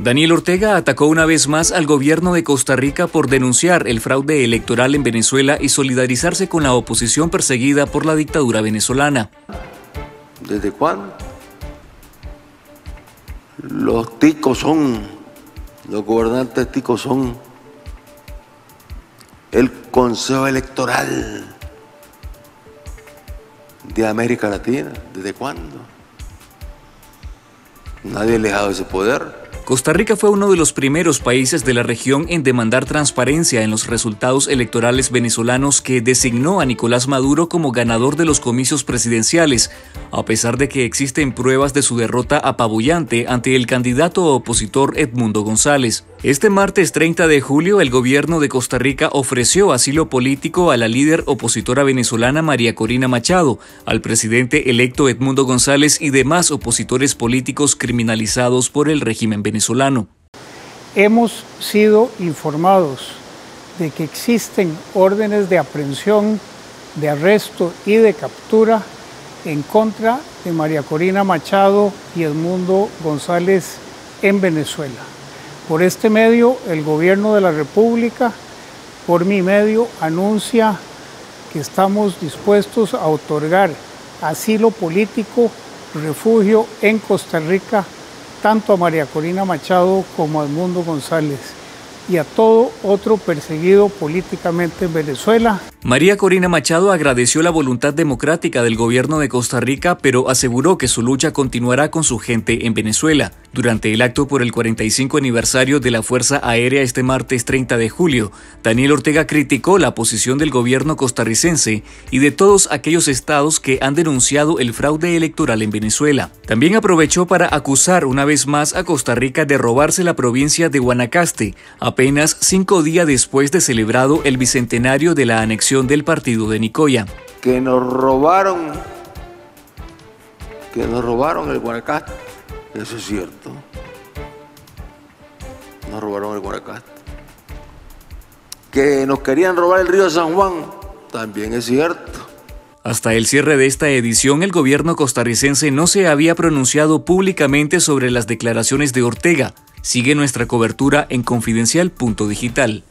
Daniel Ortega atacó una vez más al gobierno de Costa Rica por denunciar el fraude electoral en Venezuela y solidarizarse con la oposición perseguida por la dictadura venezolana. ¿Desde cuándo? Los ticos son, los gobernantes ticos son el Consejo Electoral de América Latina. ¿Desde cuándo? Nadie ha alejado ese poder. Costa Rica fue uno de los primeros países de la región en demandar transparencia en los resultados electorales venezolanos, que designó a Nicolás Maduro como ganador de los comicios presidenciales, a pesar de que existen pruebas de su derrota apabullante ante el candidato opositor Edmundo González. Este martes 30 de julio, el gobierno de Costa Rica ofreció asilo político a la líder opositora venezolana María Corina Machado, al presidente electo Edmundo González y demás opositores políticos criminalizados por el régimen venezolano. Hemos sido informados de que existen órdenes de aprehensión, de arresto y de captura en contra de María Corina Machado y Edmundo González en Venezuela. Por este medio, el Gobierno de la República, por mi medio, anuncia que estamos dispuestos a otorgar asilo político, refugio en Costa Rica, tanto a María Corina Machado como a Edmundo González y a todo otro perseguido políticamente en Venezuela. María Corina Machado agradeció la voluntad democrática del gobierno de Costa Rica, pero aseguró que su lucha continuará con su gente en Venezuela. Durante el acto por el 45 aniversario de la Fuerza Aérea este martes 30 de julio, Daniel Ortega criticó la posición del gobierno costarricense y de todos aquellos estados que han denunciado el fraude electoral en Venezuela. También aprovechó para acusar una vez más a Costa Rica de robarse la provincia de Guanacaste, apenas 5 días después de celebrado el bicentenario de la anexión del partido de Nicoya. Que nos robaron el Guanacaste, eso es cierto. Nos robaron el Guanacaste. Que nos querían robar el río San Juan, también es cierto. Hasta el cierre de esta edición, el gobierno costarricense no se había pronunciado públicamente sobre las declaraciones de Ortega. Sigue nuestra cobertura en confidencial.digital.